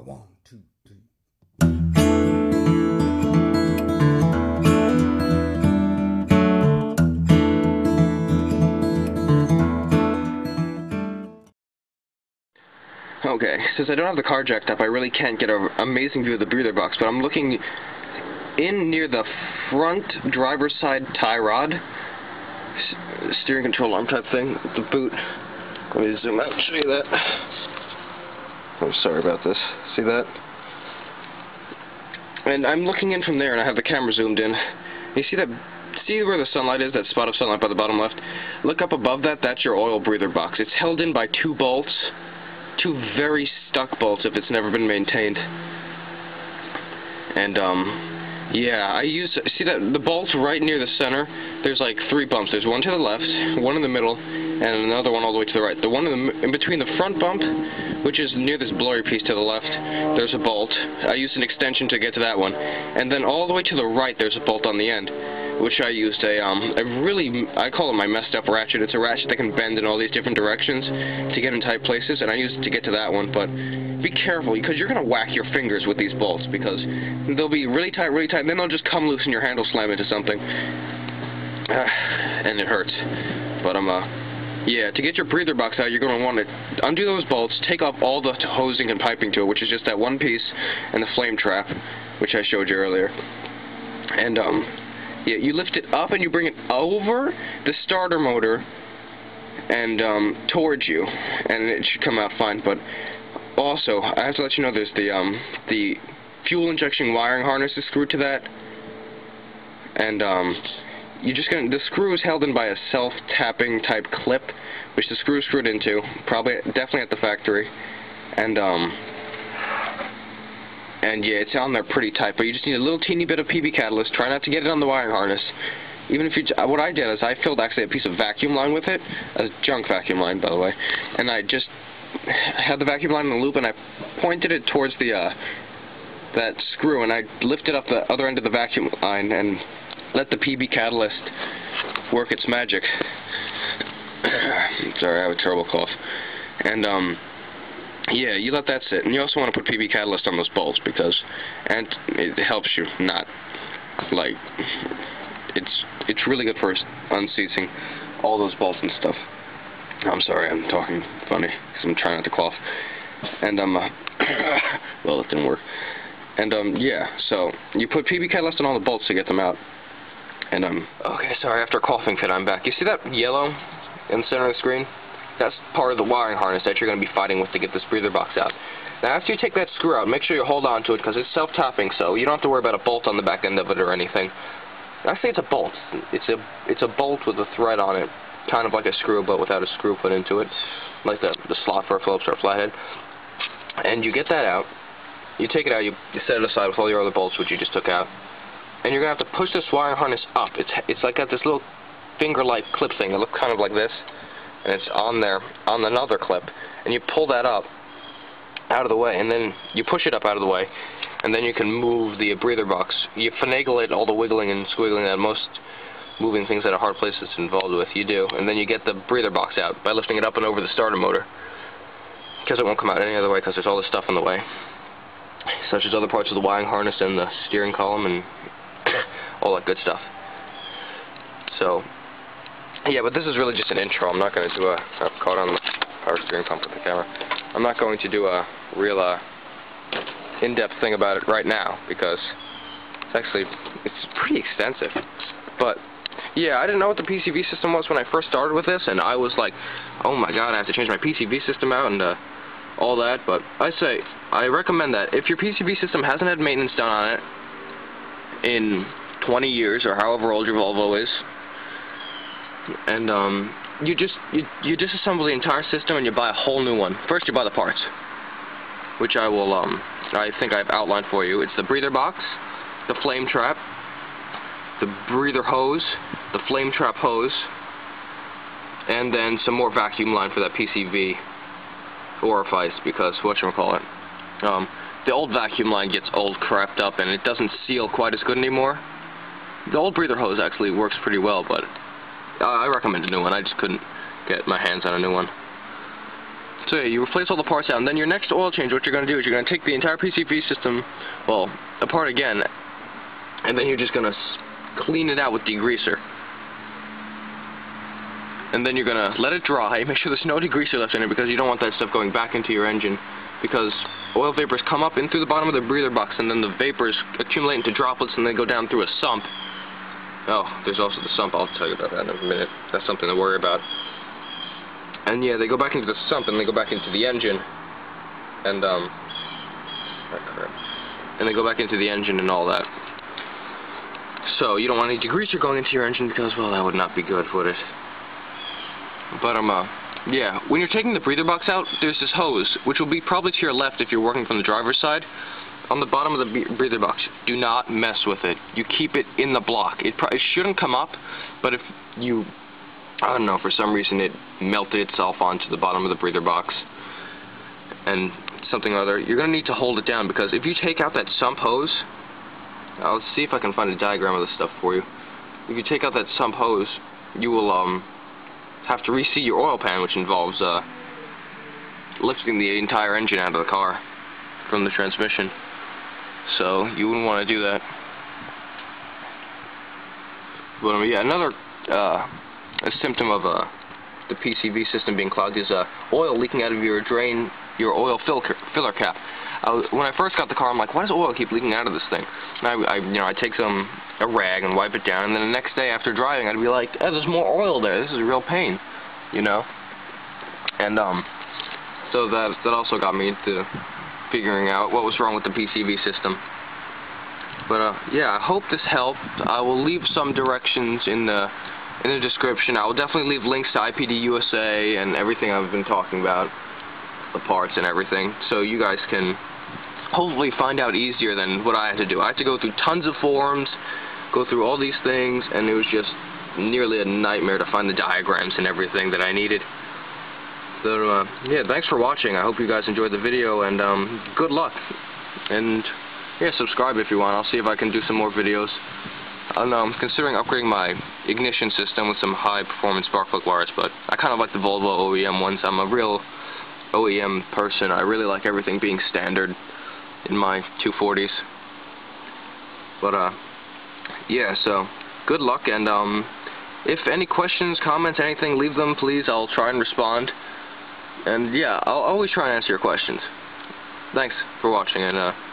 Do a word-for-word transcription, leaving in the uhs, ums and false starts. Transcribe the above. A one, two, three. Okay, since I don't have the car jacked up, I really can't get an amazing view of the breather box, but I'm looking in near the front driver's side tie rod, S steering control arm type thing, the boot. Let me zoom out and show you that. I'm sorry about this. See that? And I'm looking in from there, and I have the camera zoomed in. You see that? See where the sunlight is? That spot of sunlight by the bottom left? Look up above that. That's your oil breather box. It's held in by two bolts, two very stuck bolts if it's never been maintained. And, um, yeah, I use... See that? The bolts right near the center, there's like three bumps. There's one to the left, one in the middle, and another one all the way to the right. The one in, the, in between the front bump, which is near this blurry piece to the left, there's a bolt. I used an extension to get to that one. And then all the way to the right, there's a bolt on the end, which I used a, um, a really, I call it my messed up ratchet. It's a ratchet that can bend in all these different directions to get in tight places, and I used it to get to that one. But be careful, because you're going to whack your fingers with these bolts, because they'll be really tight, really tight, and then they'll just come loose and your hand will slam into something. Uh, and it hurts. But I'm, uh... yeah, to get your breather box out, you're going to want to undo those bolts, take off all the hosing and piping to it, which is just that one piece, and the flame trap, which I showed you earlier. And, um, yeah, you lift it up and you bring it over the starter motor and, um, towards you, and it should come out fine. But also, I have to let you know there's the, um, the fuel injection wiring harness is screwed to that, and, um... you're just gonna, the screw is held in by a self-tapping type clip, which the screw is screwed into, probably, definitely at the factory, and, um, and yeah, it's on there pretty tight, but you just need a little teeny bit of P B catalyst. Try not to get it on the wiring harness. Even if you, what I did is I filled actually a piece of vacuum line with it, a junk vacuum line, by the way, and I just had the vacuum line in the loop, and I pointed it towards the, uh, that screw, and I lifted up the other end of the vacuum line, and let the P B catalyst work its magic. Sorry, I have a terrible cough. And, um, yeah, you let that sit. And you also want to put P B catalyst on those bolts, because, and it helps you not, like, it's, it's really good for unseating all those bolts and stuff. I'm sorry, I'm talking funny, because I'm trying not to cough. And, um, uh, well, it didn't work. And, um, yeah, so you put P B catalyst on all the bolts to get them out. And I'm... Okay, sorry, after a coughing fit, I'm back. You see that yellow in the center of the screen? That's part of the wiring harness that you're going to be fighting with to get this breather box out. Now, after you take that screw out, make sure you hold on to it, because it's self-tapping, so you don't have to worry about a bolt on the back end of it or anything. Actually, it's a bolt. It's a, it's a bolt with a thread on it, kind of like a screw, but without a screw put into it, like the, the slot for a Phillips or a flathead. And you get that out. You take it out, you, you set it aside with all your other bolts, which you just took out. And you're going to have to push this wiring harness up. It's, it's like got this little finger-like clip thing that looks kind of like this. And it's on there, on another clip. And you pull that up out of the way. And then you push it up out of the way. And then you can move the breather box. You finagle it, all the wiggling and squiggling that most moving things that a hard place is involved with. You do. And then you get the breather box out by lifting it up and over the starter motor. Because it won't come out any other way, because there's all this stuff in the way, such as other parts of the wiring harness and the steering column and all that good stuff. So, yeah, but this is really just an intro. I'm not going to do a... I've caught on the power steering pump with the camera. I'm not going to do a real uh, in-depth thing about it right now, because it's actually... it's pretty extensive. But, yeah, I didn't know what the P C V system was when I first started with this, and I was like, oh my god, I have to change my P C V system out and uh, all that. But I say, I recommend that if your P C V system hasn't had maintenance done on it in twenty years, or however old your Volvo is, and um, you just you, you disassemble the entire system and you buy a whole new one. First you buy the parts, which I will um, I think I've outlined for you. It's the breather box, the flame trap, the breather hose, the flame trap hose, and then some more vacuum line for that P C V orifice, because whatchamacallit, um, the old vacuum line gets old, crapped up, and it doesn't seal quite as good anymore. The old breather hose actually works pretty well, but I recommend a new one. I just couldn't get my hands on a new one. So yeah, you replace all the parts out, and then your next oil change, what you're going to do is you're going to take the entire P C V system, well, apart again, and then you're just going to clean it out with degreaser. And then you're going to let it dry, make sure there's no degreaser left in it, because you don't want that stuff going back into your engine, because oil vapors come up in through the bottom of the breather box, and then the vapors accumulate into droplets and they go down through a sump. Oh, there's also the sump. I'll tell you about that in a minute. That's something to worry about. And yeah, they go back into the sump and they go back into the engine, and um, and they go back into the engine and all that. So you don't want any degreaser going into your engine, because, well, that would not be good, would it? But um, uh, yeah, when you're taking the breather box out, there's this hose, which will be probably to your left if you're working from the driver's side. On the bottom of the breather box, do not mess with it. You keep it in the block. It, pro it shouldn't come up, but if you, I don't know, for some reason it melted itself onto the bottom of the breather box and something or other, you're going to need to hold it down, because if you take out that sump hose, I'll see if I can find a diagram of this stuff for you. If you take out that sump hose, you will um have to reseat your oil pan, which involves uh, lifting the entire engine out of the car from the transmission. So you wouldn't want to do that. But um, yeah, another uh, a symptom of uh, the P C V system being clogged is uh, oil leaking out of your drain, your oil filler cap. I was, when I first got the car, I'm like, why does oil keep leaking out of this thing? And I, I you know, I take some a rag and wipe it down, and then the next day after driving, I'd be like, oh, there's more oil there. This is a real pain, you know. And um, so that that also got me into figuring out what was wrong with the P C V system. But uh, yeah, I hope this helped. I will leave some directions in the in the description. I will definitely leave links to I P D U S A and everything I've been talking about, the parts and everything, so you guys can hopefully find out easier than what I had to do. I had to go through tons of forums, go through all these things, and it was just nearly a nightmare to find the diagrams and everything that I needed. So, uh, yeah, thanks for watching. I hope you guys enjoyed the video, and um, good luck. And, yeah, subscribe if you want. I'll see if I can do some more videos. I don't know, I'm considering upgrading my ignition system with some high-performance spark plug wires, but I kind of like the Volvo O E M ones. I'm a real O E M person. I really like everything being standard in my two forties. But, uh, yeah, so good luck, and um, if any questions, comments, anything, leave them, please. I'll try and respond. And yeah, I'll always try and answer your questions. Thanks for watching, and uh